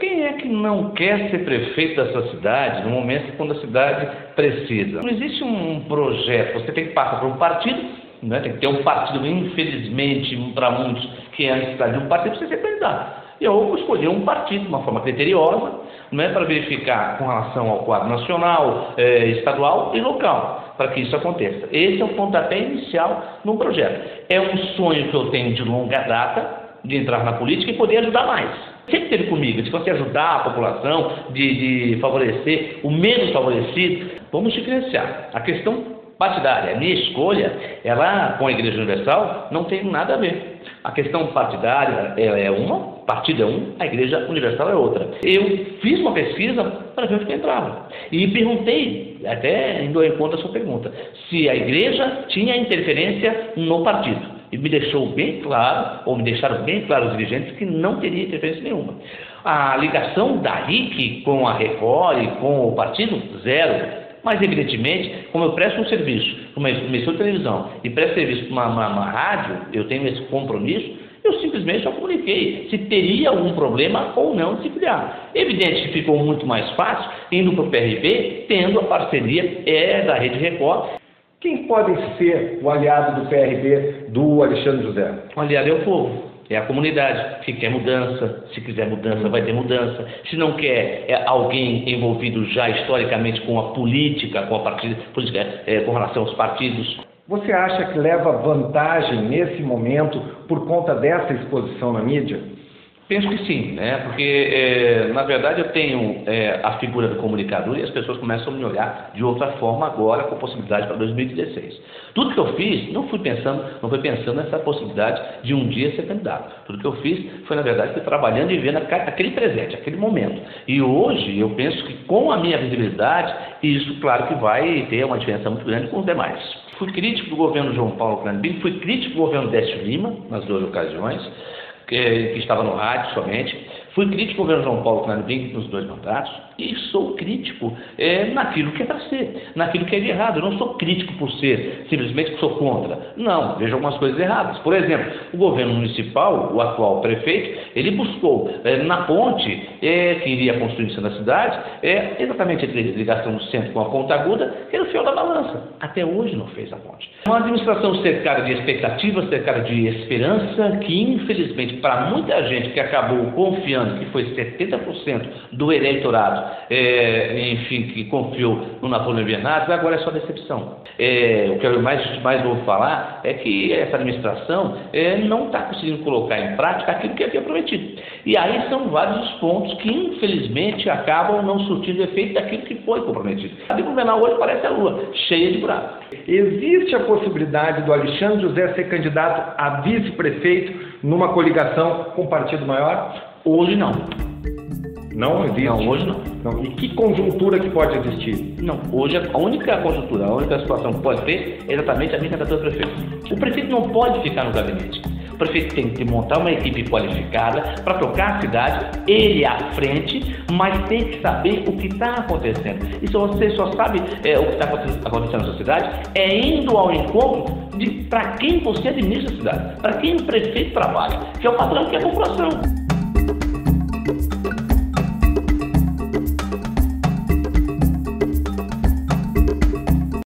Quem é que não quer ser prefeito da sua cidade no momento quando a cidade precisa? Não existe um projeto, você tem que passar por um partido, né? Tem que ter um partido, infelizmente, para muitos que é a necessidade de um partido, para você ser candidato. Eu escolhi um partido de uma forma criteriosa, né, para verificar com relação ao quadro nacional, estadual e local, para que isso aconteça. Esse é o pontapé inicial no projeto. É um sonho que eu tenho de longa data, de entrar na política e poder ajudar mais. Sempre teve comigo, de você ajudar a população, de favorecer o menos favorecido. Vamos diferenciar. A questão partidária, a minha escolha, ela com a Igreja Universal não tem nada a ver. A questão partidária é uma, partido é um, a Igreja Universal é outra. Eu fiz uma pesquisa para ver onde que eu entrava. E perguntei, até indo em conta a sua pergunta, se a Igreja tinha interferência no partido. E me deixou bem claro, ou me deixaram bem claro os dirigentes, que não teria interferência nenhuma. A ligação da RIC com a Record e com o partido, zero. Mas, evidentemente, como eu presto um serviço para uma emissora de televisão e presto serviço para uma rádio, eu tenho esse compromisso, eu simplesmente só comuniquei se teria algum problema ou não de se filiar. Evidente que ficou muito mais fácil indo para o PRB, tendo a parceria da Rede Record. Quem pode ser o aliado do PRB do Alexandre José? O aliado é o povo, é a comunidade. Se quer mudança, se quiser mudança, vai ter mudança. Se não quer alguém envolvido já historicamente com a política, com relação aos partidos. Você acha que leva vantagem nesse momento por conta dessa exposição na mídia? Penso que sim, né? Porque, na verdade, eu tenho a figura do comunicador e as pessoas começam a me olhar de outra forma agora, com possibilidade para 2016. Tudo que eu fiz, não fui pensando nessa possibilidade de um dia ser candidato. Tudo que eu fiz foi, na verdade, fui trabalhando e vendo aquele presente, aquele momento. E hoje, eu penso que com a minha visibilidade, isso, claro que vai ter uma diferença muito grande com os demais. Fui crítico do governo João Paulo Kleinübing, fui crítico do governo Deste Lima, nas duas ocasiões, que estava no rádio somente. Fui crítico ao governo João Paulo Kleinübing nos dois mandatos e sou crítico naquilo que é para ser, naquilo que é de errado. Eu não sou crítico por ser, simplesmente que sou contra. Não, vejo algumas coisas erradas. Por exemplo, o governo municipal, o atual prefeito, ele buscou na ponte que iria construir-se na cidade, exatamente a ligação do centro com a Ponta Aguda, que era o fiel da balança. Até hoje não fez a ponte. Uma administração cercada de expectativas, cercada de esperança, que infelizmente para muita gente que acabou confiando, que foi 70% do eleitorado, que confiou no Napoleão Bernardes, agora é só decepção. O que eu mais vou falar é que essa administração não está conseguindo colocar em prática aquilo que havia prometido. E aí são vários os pontos que, infelizmente, acabam não surtindo efeito daquilo que foi comprometido. A Blumenau hoje parece a lua, cheia de buracos. Existe a possibilidade do Alexandre José ser candidato a vice-prefeito numa coligação com um partido maior? Hoje não. Não existe? Não, hoje não. E que conjuntura que pode existir? Não, hoje a única conjuntura, a única situação que pode ter é exatamente a minha candidatura a prefeito. O prefeito não pode ficar no gabinete. O prefeito tem que montar uma equipe qualificada para tocar a cidade, ele à frente, mas tem que saber o que está acontecendo. E se você só sabe o que está acontecendo na sua cidade, é indo ao encontro para quem você administra a cidade, para quem o prefeito trabalha, que é o patrão, que é a população.